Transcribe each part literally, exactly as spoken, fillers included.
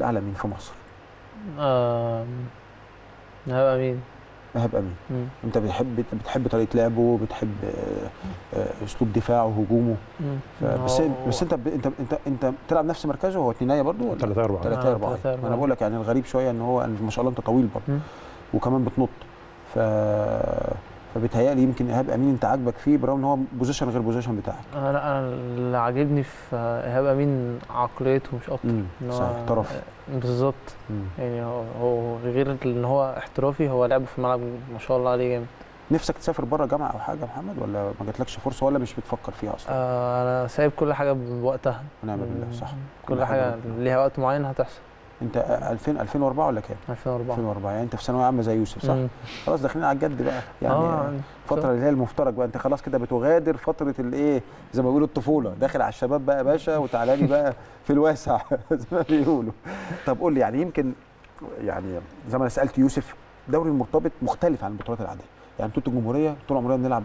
الاعلى مين في مصر؟ آه... إيهاب أمين. إيهاب أمين. مم. أنت بتحب بتحب طريقة لعبه، بتحب أسلوب دفاعه وهجومه. بس بس أنت أنت أنت أنت بتلعب نفس مركزه، هو اتنيناية برضه؟ ثلاثة أربعة. ثلاثة أربعة. أنا بقول لك يعني الغريب شوية إن هو ما شاء الله أنت طويل برضه وكمان بتنط، ف فبيتهيألي يمكن إيهاب أمين أنت عاجبك فيه برغم إن هو بوزيشن غير بوزيشن بتاعك. أنا أنا اللي عاجبني في إيهاب أمين عقليته مش أكتر. صحيح، احترافي. بالظبط، يعني هو غير إن هو احترافي، هو لعبه في الملعب ما شاء الله عليه جامد. نفسك تسافر بره جامعة أو حاجة يا محمد ولا ما جاتلكش فرصة ولا مش بتفكر فيها أصلا؟ آه أنا سايب كل حاجة بوقتها. ونعم بالله. صح، كل, كل حاجة, حاجة ليها وقت معين هتحصل. أنت ألفين ألفين وأربعة ولا كام؟ ألفين وأربعة. ألفين وأربعة يعني أنت في ثانوية عامة زي يوسف صح؟ مم. خلاص داخلين على الجد بقى يعني، آه الفترة اللي هي المفترج بقى، أنت خلاص كده بتغادر فترة الإيه زي ما بيقولوا الطفولة، داخل على الشباب بقى يا باشا وتعالى لي بقى في الواسع زي ما بيقولوا. طب قول لي يعني يمكن يعني زي ما أنا سألت يوسف، دوري المرتبط مختلف عن البطولات العادية، يعني أنتوا الجمهورية طول عمرنا بنلعب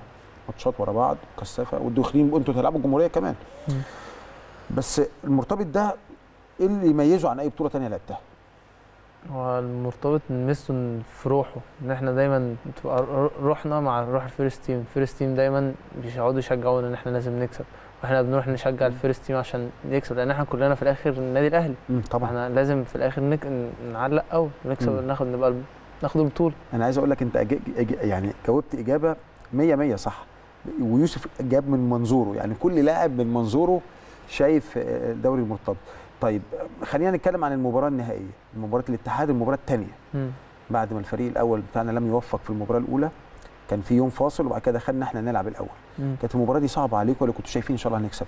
ماتشات ورا بعض كثافة والداخلين أنتوا تلعبوا الجمهورية كمان. مم. بس المرتبط ده ايه اللي يميزه عن اي بطوله ثانيه لعبتها؟ هو المرتبط ميزته في روحه، ان احنا دايما تبقى روحنا مع روح الفيرست تيم، الفيرست تيم دايما بيقعدوا يشجعونا ان احنا لازم نكسب، واحنا بنروح نشجع الفيرست تيم عشان نكسب، لان احنا كلنا في الاخر النادي الاهلي. مم. طبعا احنا لازم في الاخر نك... نعلق قوي ونكسب وناخد نبقى ناخد البطوله. انا عايز اقول لك انت أجي... أجي... يعني جاوبت اجابه مية مية صح، ويوسف جاب من منظوره، يعني كل لاعب من منظوره شايف الدوري المرتبط. طيب خلينا نتكلم عن المباراه النهائيه، مباراه الاتحاد المباراه الثانيه، بعد ما الفريق الاول بتاعنا لم يوفق في المباراه الاولى كان في يوم فاصل وبعد كده دخلنا احنا نلعب الاول. مم. كانت المباراه دي صعبه عليكم ولا كنتوا شايفين ان شاء الله هنكسب؟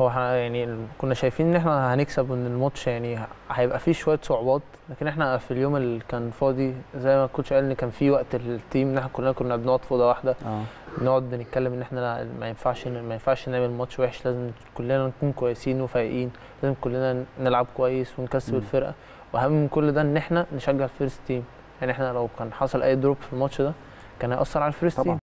هو احنا يعني كنا شايفين ان احنا هنكسب وان الماتش يعني هيبقى فيه شويه صعوبات، لكن احنا في اليوم اللي كان فاضي زي ما الكوتش قال ان كان في وقت للتيم، ان احنا كلنا كنا بنقعد في اوضه واحده، آه. نقعد بنتكلم ان احنا ما ينفعش ما ينفعش نعمل ماتش وحش، لازم كلنا نكون كويسين وفايقين، لازم كلنا نلعب كويس ونكسب الفرقه، واهم من كل ده ان احنا نشجع الفيرست تيم، يعني احنا لو كان حصل اي دروب في الماتش ده كان هيأثر على الفيرست تيم.